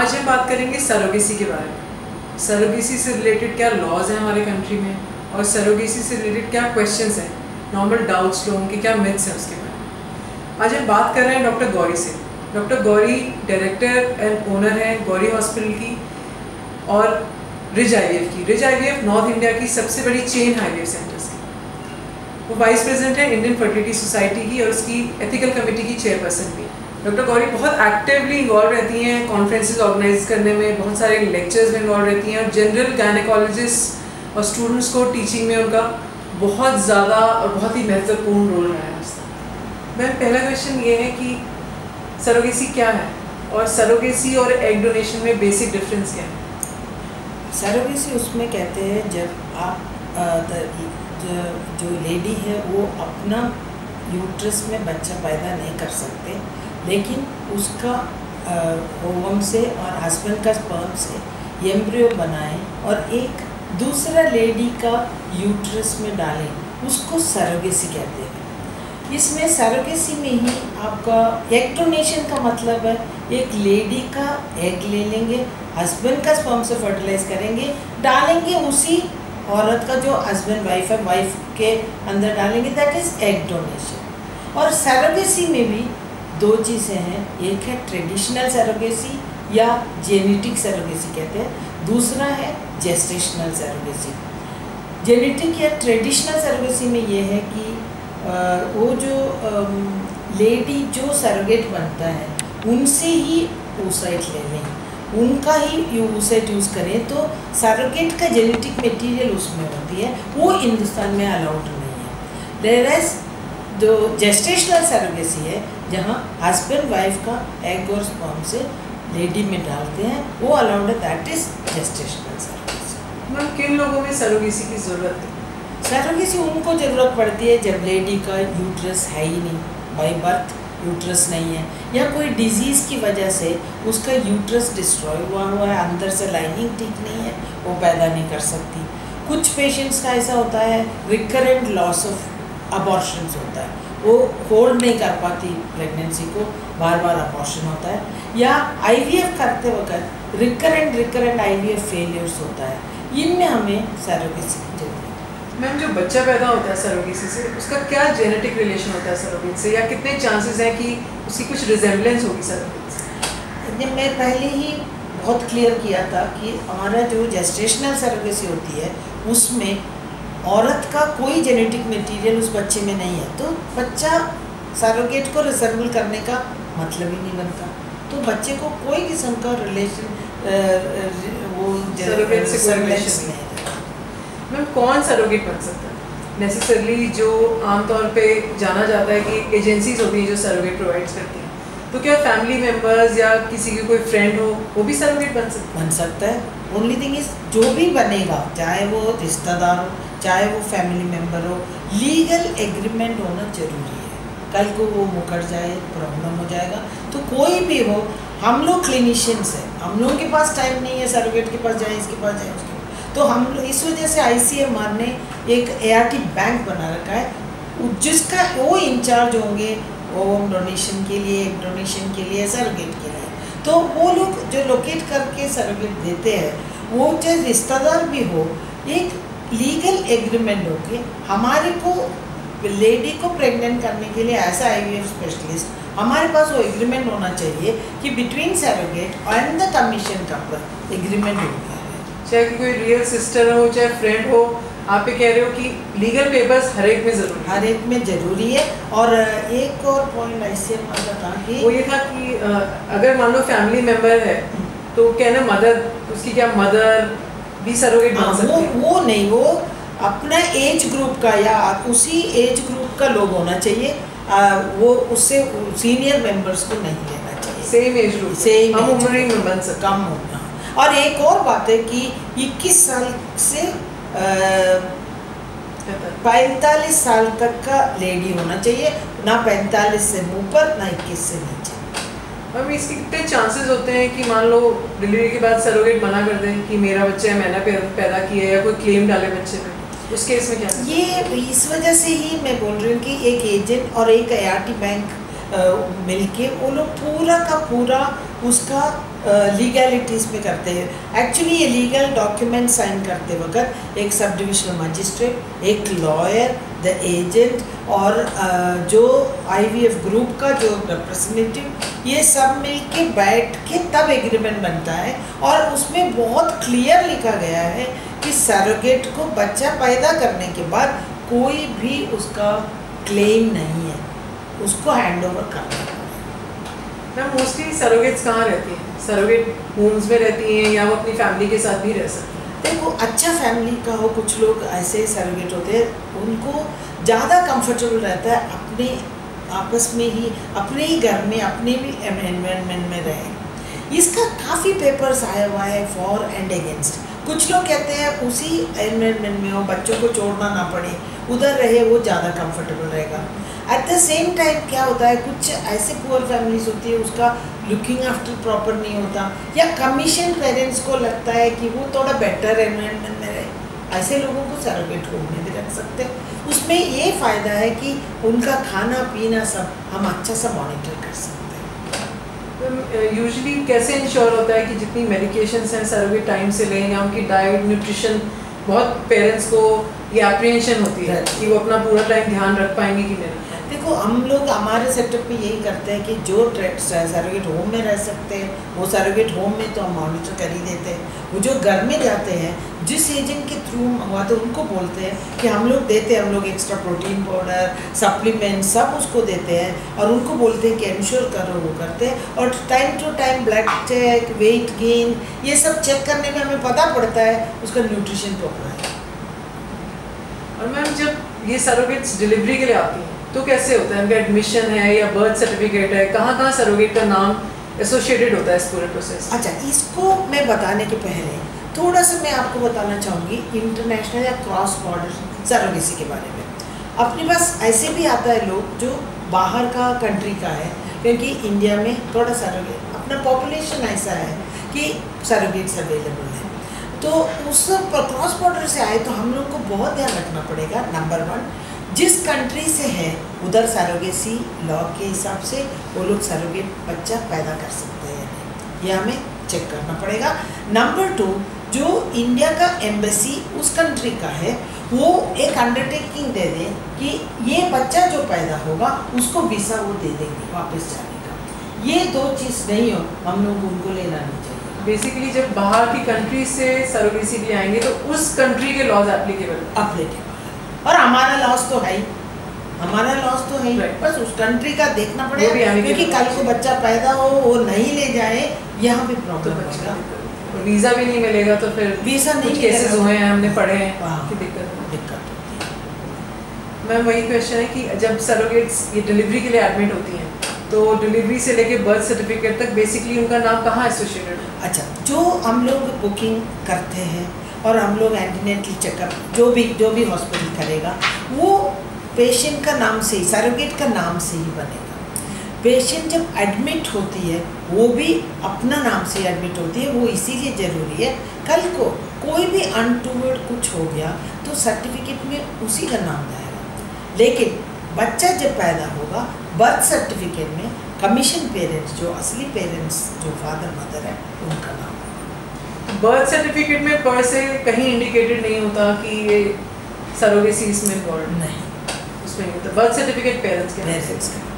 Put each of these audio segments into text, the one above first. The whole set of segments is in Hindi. आज हम बात करेंगे सरोगेसी के बारे में। सरोगेसी से रिलेटेड क्या लॉज हैं हमारे कंट्री में और सरोगेसी से रिलेटेड क्या क्वेश्चंस हैं, नॉर्मल डाउट्स लोगों के, क्या मिथ्स हैं उसके बारे में। आज हम बात कर रहे हैं डॉक्टर गौरी से। Doctor Gauri director and owner हैं गौरी हॉस्पिटल की और रिज IVF की। रिज IVF नॉर्थ इंडिया की सबसे बड़ी चेन IVF सेंटर्स है। वो वाइस प्रेजिडेंट है इंडियन फर्टिलिटी सोसाइटी की और उसकी एथिकल कमेटी की चेयरपर्सन भी। डॉक्टर गौरी बहुत एक्टिवली इन्वॉल्व रहती हैं कॉन्फ्रेंसेस ऑर्गेनाइज करने में, बहुत सारे लेक्चर्स में इन्वॉल्व रहती हैं और जनरल गायनेकोलॉजिस्ट और स्टूडेंट्स को टीचिंग में उनका बहुत ज़्यादा और बहुत ही महत्वपूर्ण रोल रहा है। मैम, पहला क्वेश्चन ये है कि सरोगेसी क्या है और सरोगेसी और एग डोनेशन में बेसिक डिफरेंस क्या है? सरोगेसी उसमें कहते हैं जब आप जो लेडी है वो अपना यूट्रस में बच्चा पैदा नहीं कर सकते, लेकिन उसका ओवम से और हस्बैंड का स्पर्म से एम्ब्रियो बनाएं और एक दूसरा लेडी का यूट्रस में डालें, उसको सरोगेसी कहते हैं। इसमें सरोगेसी में ही आपका एग डोनेशन का मतलब है एक लेडी का एग ले लेंगे, हस्बैंड का स्पर्म से फर्टिलाइज करेंगे, डालेंगे उसी औरत का जो हस्बैंड वाइफ है, वाइफ के अंदर डालेंगे, दैट इज़ एग डोनेशन। और सरोगेसी में भी दो चीज़ें हैं, एक है ट्रेडिशनल सरोगेसी या जेनेटिक सरोगेसी कहते हैं, दूसरा है जेस्टेशनल सरोगेसी। जेनेटिक या ट्रेडिशनल सरोगेसी में ये है कि वो जो लेडी जो सरोगेट बनता है उनसे ही ओसाइट ले लें, उनका ही ओसाइट यूज़ करें, तो सरोगेट का जेनेटिक मटेरियल उसमें होती है, वो हिंदुस्तान में अलाउड नहीं है। देयरएस जो जेस्टेशनल सरोगेसी है जहाँ हस्बैंड वाइफ का एग और स्पर्म से लेडी में डालते हैं, वो अलाउड है, that is gestational surrogacy. Ma'am, किन लोगों में सरोगेसी की ज़रूरत है? सरोगेसी उनको ज़रूरत पड़ती है जब लेडी का यूट्रस है ही नहीं, बाई बर्थ यूट्रस नहीं है, या कोई डिजीज़ की वजह से उसका यूट्रस डिस्ट्रॉय हुआ है, अंदर से लाइनिंग ठीक नहीं है, वो पैदा नहीं कर सकती। कुछ पेशेंट्स का ऐसा होता है रिकरेंट लॉस ऑफ अबॉर्शंस होता है, वो होल्ड नहीं कर पाती प्रेगनेंसी को, बार बार अबॉर्शन होता है, या आईवीएफ करते वक्त रिकरेंट आईवीएफ फेलियर्स होता है, इनमें हमें सरोगेसी की जरूरत है। मैम, जो बच्चा पैदा होता है सरोगेसी से, उसका क्या जेनेटिक रिलेशन होता है सरोगेसी से, या कितने चांसेस हैं कि उसकी कुछ रिजेम्बलेंस होगी सरोगेसी से? मैं पहले ही बहुत क्लियर किया था कि हमारा जो जेस्टेशनल सरोगेसी होती है उसमें औरत का कोई जेनेटिक मटेरियल उस बच्चे में नहीं है, तो बच्चा सरोगेट को रिसेम्बल करने का मतलब ही नहीं बनता, तो बच्चे को कोई किस्म का रिलेशन वो सरोगेट से नहीं है। मैम, कौन सरोगेट बन सकता है नेसेसरली? जो आमतौर पे जाना जाता है कि एजेंसीज होती हैं जो सरोगेट प्रोवाइड करती हैं, तो क्या फैमिली मेम्बर्स या किसी की कोई फ्रेंड हो वो भी सरोगेट बन सकता है? ओनली थिंग इज जो भी बनेगा, चाहे वो रिश्तेदार हो, चाहे वो फैमिली मेम्बर हो, लीगल एग्रीमेंट होना जरूरी है। कल को वो मुकर जाए, प्रॉब्लम हो जाएगा, तो कोई भी हो, हम लोग क्लिनिशियंस हैं, हम लोगों के पास टाइम नहीं है सरोगेट के पास जाए, इसके पास जाए, उसके पास, तो हम इस वजह से ICMR ने एक ART बैंक बना रखा है जिसका वो इंचार्ज होंगे ओवम डोनेशन के लिए, एग डोनेशन के लिए, सरोगेट के लिए, तो वो लोग जो लोकेट करके सरोगेट देते हैं, वो चाहे रिश्तेदार भी हो, एक लीगल एग्रीमेंट होके हमारे को लेडी को प्रेग्नेंट करने के लिए ऐसा IVF स्पेशलिस्ट हमारे पास वो एग्रीमेंट होना चाहिए कि between surrogate and the commission couple agreement हो गया है, चाहे कोई रियल सिस्टर हो चाहे फ्रेंड हो। आप ये कह रहे हो कि लीगल पेपर्स हर एक में ज़रूरी है। और एक और पॉइंट ICMR का था कि वो ये था कि अगर मान लो फैमिली मेम्बर है तो कहना मदर, उसकी क्या मदर भी सरोगेट बन सकती है? वो नहीं, वो अपना एज ग्रुप का या उसी एज ग्रुप का लोग होना चाहिए, वो उससे सीनियर मेंबर्स को नहीं लेना चाहिए, सेम एज ग्रुप, सेम उम्र में बन सकते, कम होना। और एक और बात है कि 21 साल से 45 साल तक का लेडी होना चाहिए, ना 45 से ऊपर ना 21 से नीचे। मैम, इसके कितने चांसेस होते हैं कि मान लो डिलीवरी के बाद सरोगेट मना कर दें कि मेरा बच्चा है, मैंने पैदा किया है, या कोई क्लेम डाले बच्चे पे, उस केस में क्या? ये इस वजह से ही मैं बोल रही हूँ कि एक एजेंट और एक ART बैंक मिलके वो लोग पूरा का पूरा उसका लीगैलिटीज़ में करते हैं। एक्चुअली ये लीगल डॉक्यूमेंट साइन करते वक्त एक सब डिविजनल मजिस्ट्रेट, एक लॉयर, द एजेंट और जो आईवीएफ ग्रुप का जो रिप्रेजेंटेटिव, ये सब मिलके बैठ के तब एग्रीमेंट बनता है। और उसमें बहुत क्लियर लिखा गया है कि सरोगेट को बच्चा पैदा करने के बाद कोई भी उसका क्लेम नहीं है, उसको हैंड ओवर करना है। मैम मोस्टली सरोगेट्स कहाँ रहती हैं? सरोगेट होम्स में रहती हैं या वो अपनी फैमिली के साथ भी रह सकती हैं? देखो, अच्छा फैमिली का हो, कुछ लोग ऐसे सरोगेट होते हैं उनको ज़्यादा कंफर्टेबल रहता है अपने आपस में ही, अपने ही घर में, अपने भी एनवायरनमेंट में रहें। इसका काफ़ी पेपर्स आया हुआ है फॉर एंड अगेंस्ट। कुछ लोग कहते हैं उसी एनवायरनमेंट में हो, बच्चों को छोड़ना ना पड़े, उधर रहे, वो ज़्यादा कंफर्टेबल रहेगा। एट द सेम टाइम क्या होता है, कुछ ऐसे पुअर फैमिलीज होती है उसका लुकिंग आफ्टर प्रॉपर नहीं होता, या कमीशन पेरेंट्स को लगता है कि वो थोड़ा बेटर एनवायरनमेंट में रहे, ऐसे लोगों को सरोगेट होम में भी रख सकते हैं। उसमें ये फ़ायदा है कि उनका खाना पीना सब हम अच्छा सा मॉनिटर कर सकते हैं। यूजुअली कैसे इंश्योर होता है कि जितनी मेडिकेशंस हैं सरोगेट टाइम से लें, या उनकी डाइट न्यूट्रिशन? बहुत पेरेंट्स को ये एप्रीहेंशन होती है कि वो अपना पूरा टाइम ध्यान रख पाएंगे कि नहीं। देखो, हम लोग हमारे सेटअप में यही करते हैं कि जो सरोगेट होम में रह सकते हैं वो सरोगेट होम में तो हम मॉनिटर कर ही देते हैं। वो जो घर में जाते हैं जिस एजेंट के थ्रू हुआ तो उनको बोलते हैं कि हम लोग देते हैं, हम लोग एक्स्ट्रा प्रोटीन पाउडर, सप्लीमेंट सब उसको देते हैं और उनको बोलते हैं कि इंश्योर करो, वो करते हैं। और time to time blood check, weight gain, ये सब चेक करने में हमें पता पड़ता है उसका न्यूट्रिशन प्रोग्राम। और मैम जब ये सरोगेट्स डिलीवरी के लिए आती हैं तो कैसे होता है, उनका एडमिशन है या बर्थ सर्टिफिकेट है, कहाँ कहाँ सरोगेट का नाम एसोसिएटेड होता है इस पूरे प्रोसेस? अच्छा, इसको मैं बताने के पहले थोड़ा सा मैं आपको बताना चाहूँगी इंटरनेशनल या क्रॉस बॉर्डर सरोगेसी के बारे में। अपने पास ऐसे भी आता है लोग जो बाहर का कंट्री का है, क्योंकि इंडिया में थोड़ा सरोगेट अपना पॉपुलेशन ऐसा है कि सरोगेट्स अवेलेबल है, तो उस क्रॉस बॉर्डर से आए तो हम लोग को बहुत ध्यान रखना पड़ेगा। नंबर वन, जिस कंट्री से है उधर सरोगेसी लॉ के हिसाब से वो लोग सरोगेट बच्चा पैदा कर सकते हैं, यह हमें चेक करना पड़ेगा। नंबर टू, जो इंडिया का एम्बेसी उस कंट्री का है वो एक अंडरटेकिंग दे दें कि ये बच्चा जो पैदा होगा उसको वीज़ा वो दे देंगे वापस जाने का। ये दो चीज़ नहीं हो, हम लोग उनको लेना नहीं चाहिए। बेसिकली जब बाहर की कंट्री से सरोगेसी भी आएंगे तो उस कंट्री के लॉज एप्लीकेबल और हमारा लॉज तो है ही, हमारा लॉस तो है, बस उस कंट्री का देखना पड़ेगा, क्योंकि कल को बच्चा पैदा हो वो नहीं ले जाए, यहाँ भी प्रॉब्लम बचेगा। वीज़ा भी नहीं मिलेगा तो फिर वीज़ा नहीं, केसेस हुए हैं हमने पढ़े हैं कि दिक्कत होती है। मैम वही क्वेश्चन है कि जब सरोगेट्स ये डिलीवरी के लिए एडमिट होती हैं तो डिलीवरी से लेके बर्थ सर्टिफिकेट तक बेसिकली उनका नाम कहाँ एसोसिएटेड है? अच्छा, जो हम लोग बुकिंग करते हैं और हम लोग एंटीनेटल चेकअप जो भी हॉस्पिटल करेगा वो पेशेंट का नाम से ही, सरोगेट का नाम से ही बनेगा। पेशेंट जब एडमिट होती है वो भी अपना नाम से एडमिट होती है, वो इसीलिए ज़रूरी है कल को कोई भी अनटूवर्ड कुछ हो गया तो सर्टिफिकेट में उसी का नाम जाएगा। लेकिन बच्चा जब पैदा होगा बर्थ सर्टिफिकेट में कमीशन पेरेंट्स, जो असली पेरेंट्स, जो फादर मदर है, उनका नाम होगा। बर्थ सर्टिफिकेट में पर से कहीं इंडिकेटेड नहीं होता कि ये सरोगेसी इसमें इन्वॉल्व नहीं, उसमें नहीं होता। बर्थ सर्टिफिकेट पेरेंट्स के नाम।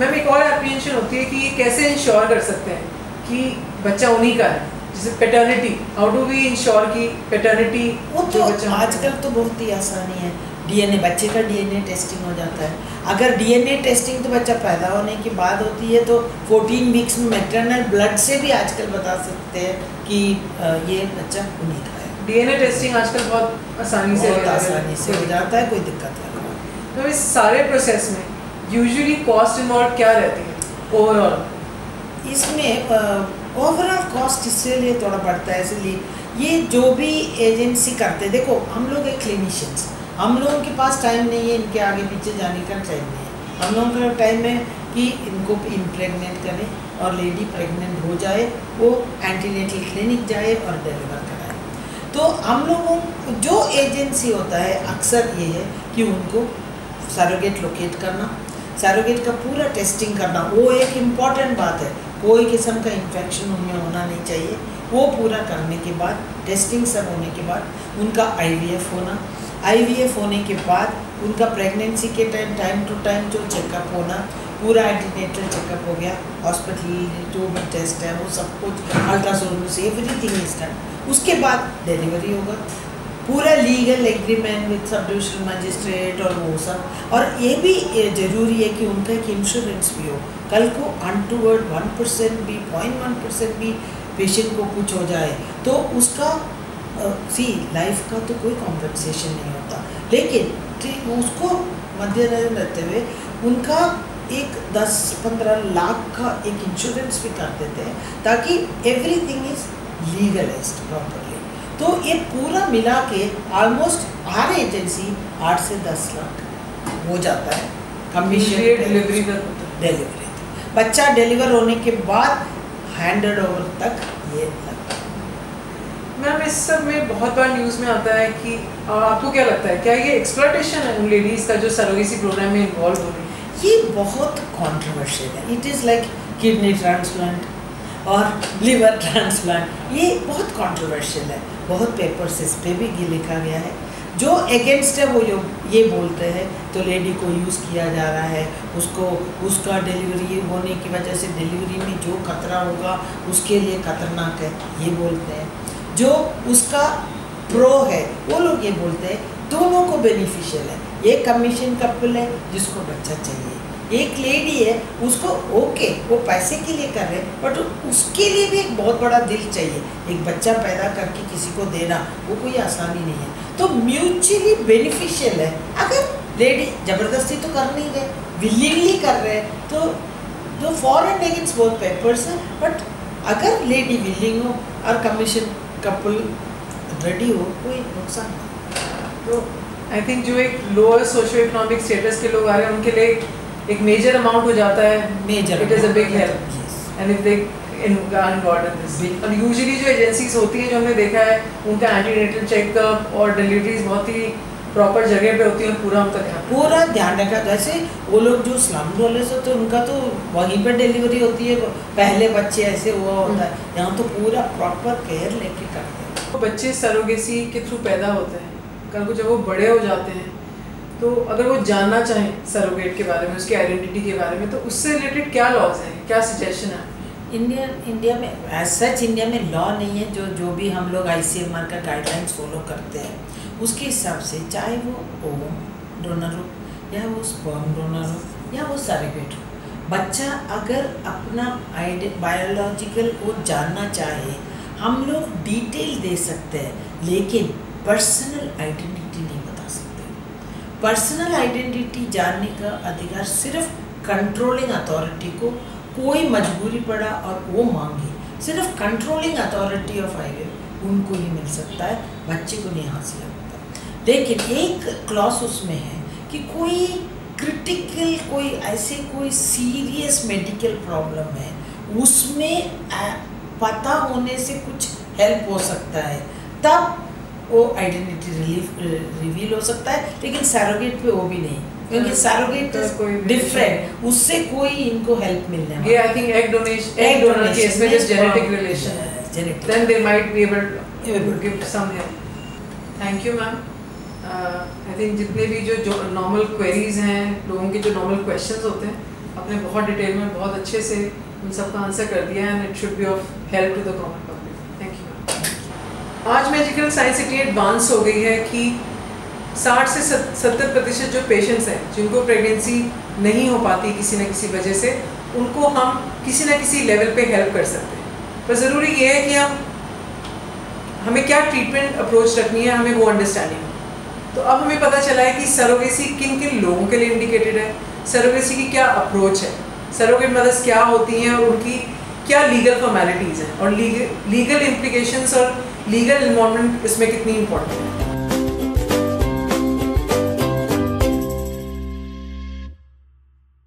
मैम एक और एप्रीहेंशन होती है कि कैसे इंश्योर कर सकते हैं कि बच्चा उन्हीं का है, जैसे paternity, how do we ensure की पेटर्निटी? वो तो आजकल तो बहुत ही आसानी है, डीएनए, बच्चे का डीएनए टेस्टिंग हो जाता है। अगर डीएनए टेस्टिंग तो बच्चा पैदा होने के बाद होती है तो 14 वीक्स में मैटरनल ब्लड से भी आजकल बता सकते हैं कि ये बच्चा उन्हीं का है। डीएनए टेस्टिंग आजकल बहुत आसानी से हो जाता है, कोई दिक्कत नहीं। तो इस सारे प्रोसेस में यूजुअली कॉस्ट इन्वॉल्व क्या रहती है ओवरऑल? इसमें ओवरऑल कॉस्ट इसलिए थोड़ा बढ़ता है, इसलिए ये जो भी एजेंसी करते हैं, देखो हम लोग एक क्लिनिशियंस, हम लोगों के पास टाइम नहीं है इनके आगे पीछे जाने का टाइम नहीं है। हम लोगों का टाइम है कि इनको इम्प्रेगनेट करें और लेडी प्रेगनेंट हो जाए वो एंटीनेटल क्लिनिक जाए और डिलीवर कराए। तो हम लोगों जो एजेंसी होता है अक्सर ये है कि उनको सरोगेट लोकेट करना, सैरोगेट का पूरा टेस्टिंग करना, वो एक इम्पॉर्टेंट बात है। कोई किस्म का इन्फेक्शन उनमें होना नहीं चाहिए। वो पूरा करने के बाद, टेस्टिंग सब होने के बाद उनका आईवीएफ होना, आईवीएफ होने के बाद उनका प्रेगनेंसी के टाइम टाइम टू टाइम जो चेकअप होना, पूरा एंटीनेटल चेकअप हो गया, हॉस्पिटल जो भी टेस्ट है वो सब कुछ, अल्ट्रासाउंड से एवरीथिंग इज डन। उसके बाद डिलीवरी होगा, पूरा legal agreement with sub divisional magistrate और वो सब। और ये भी जरूरी है कि उनका एक इंश्योरेंस भी हो, कल को अनटूवर्ड 1% भी 0.1% भी पेशेंट को कुछ हो जाए तो उसका सी लाइफ का तो कोई कॉम्पनसेशन नहीं होता, लेकिन उसको मद्देनजर रखते हुए उनका एक 10-15 लाख का एक इंश्योरेंस भी कर देते हैं ताकि एवरीथिंग इज लीगलाइज्ड प्रॉपरली। तो ये पूरा मिला के ऑलमोस्ट हर एजेंसी 8 से 10 लाख हो जाता है कमीशन डिलीवरी तक। डिलीवरी बच्चा डिलीवर होने के बाद हैंडेड ओवर तक ये लगता है। मैम इस सब में बहुत बार न्यूज़ में आता है कि आपको क्या लगता है, क्या ये एक्सप्लॉयटेशन है उन लेडीज़ का जो सरोगेसी प्रोग्राम में इन्वॉल्व हो रही है? ये बहुत कॉन्ट्रोवर्शियल है। It is like kidney transplant और लिवर ट्रांसप्लांट, ये बहुत कंट्रोवर्शियल है। बहुत पेपर्स इस पर भी लिखा गया है। जो अगेंस्ट है वो ये बोलते हैं तो लेडी को यूज़ किया जा रहा है, उसको उसका डिलीवरी होने की वजह से डिलीवरी में जो खतरा होगा उसके लिए खतरनाक है ये बोलते हैं। जो उसका प्रो है वो लोग ये बोलते हैं। दोनों को बेनिफिशियल है। ये कमीशन कपल है जिसको बच्चा चाहिए, एक लेडी है उसको ओके वो पैसे के लिए कर रहे हैं, बट उसके लिए भी एक बहुत बड़ा दिल चाहिए। एक बच्चा पैदा करके किसी को देना वो कोई आसानी नहीं है। तो म्यूचुअली बेनिफिशियल है। अगर लेडी जबरदस्ती तो कर नहीं रहे, विलिंगली कर रहे हैं, तो जो for and against both papers है, बट अगर लेडी विलिंग हो और कमीशन कपल रेडी हो कोई नुकसान नहीं। तो आई थिंक जो एक लोअर सोशो इकोनॉमिक स्टेटस के लोग आ रहे हैं उनके लिए एक मेजर अमाउंट हो जाता है। Major it is a big help and if they और यूजुअली जो एजेंसीज होती हैं जो हमने देखा है उनका एंटीनेटल चेकअप और डिलीवरीज बहुत ही प्रॉपर जगह पे होती है, पूरा उनका ध्यान रखा। जैसे वो लोग जो स्लम डॉलर्स होते हैं उनका तो वहीं पर डिलीवरी होती है, पहले बच्चे ऐसे हुआ होता है, यहाँ तो पूरा प्रॉपर केयर लेके करते हैं। तो बच्चे सरोगेसी के थ्रू पैदा होते हैं, कल को जब वो बड़े हो जाते हैं तो अगर वो जानना चाहें सरोगेट के बारे में, उसकी आइडेंटिटी के बारे में, तो उससे रिलेटेड क्या लॉज हैं, क्या सजेशन है? इंडिया में एज सच इंडिया में लॉ नहीं है। जो भी हम लोग ICMR का गाइडलाइंस फॉलो करते हैं उसके हिसाब से, चाहे वो ओवम डोनर हो या वो स्पर्म डोनर हो या वो सरोगेट हो, बच्चा अगर अपना बायोलॉजिकल वो जानना चाहे हम लोग डिटेल दे सकते हैं, लेकिन पर्सनल आइडेंटिटी नहीं। पर्सनल आइडेंटिटी जानने का अधिकार सिर्फ कंट्रोलिंग अथॉरिटी को, कोई मजबूरी पड़ा और वो मांगे सिर्फ कंट्रोलिंग अथॉरिटी ऑफ आईवीएफ उनको ही मिल सकता है, बच्चे को नहीं हासिल होता। लेकिन एक क्लॉज उसमें है कि कोई क्रिटिकल, कोई ऐसे कोई सीरियस मेडिकल प्रॉब्लम है उसमें पता होने से कुछ हेल्प हो सकता है, तब वो आइडेंटिटी रिवील हो सकता है। लेकिन सरोगेट पे वो भी नहीं, क्योंकि सरोगेट डिफरेंट, उससे कोई इनको हेल्प मिलने वाला। ये I think egg donor case में जस्ट जेनेटिक रिलेशन है, genetic then they might be able to give some help. Thank you ma'am. I think जितने भी जो नॉर्मल क्वेरीज हैं, लोगों के जो नॉर्मल क्वेश्चंस होते हैं, आपने बहुत डिटेल में बहुत अच्छे से उन सबका आंसर कर दिया and it should be of help to the common public. Thank you. आज मेडिकल साइंस इतनी एडवांस हो गई है कि 60 से 70% जो पेशेंट्स हैं जिनको प्रेगनेंसी नहीं हो पाती किसी न किसी वजह से, उनको हम किसी न किसी लेवल पे हेल्प कर सकते हैं। पर ज़रूरी ये है कि हमें क्या ट्रीटमेंट अप्रोच रखनी है, हमें वो अंडरस्टैंडिंग है। तो अब हमें पता चला है कि सरोगेसी किन किन लोगों के लिए इंडिकेटेड है, सरोगेसी की क्या अप्रोच है, सरोगेट मदर्स क्या होती हैं और उनकी क्या लीगल फॉर्मेलिटीज़ हैं, और लीगल इम्प्लीकेशंस और लीगल इन्वॉल्वमेंट इसमें कितनी इम्पोर्टेंट है।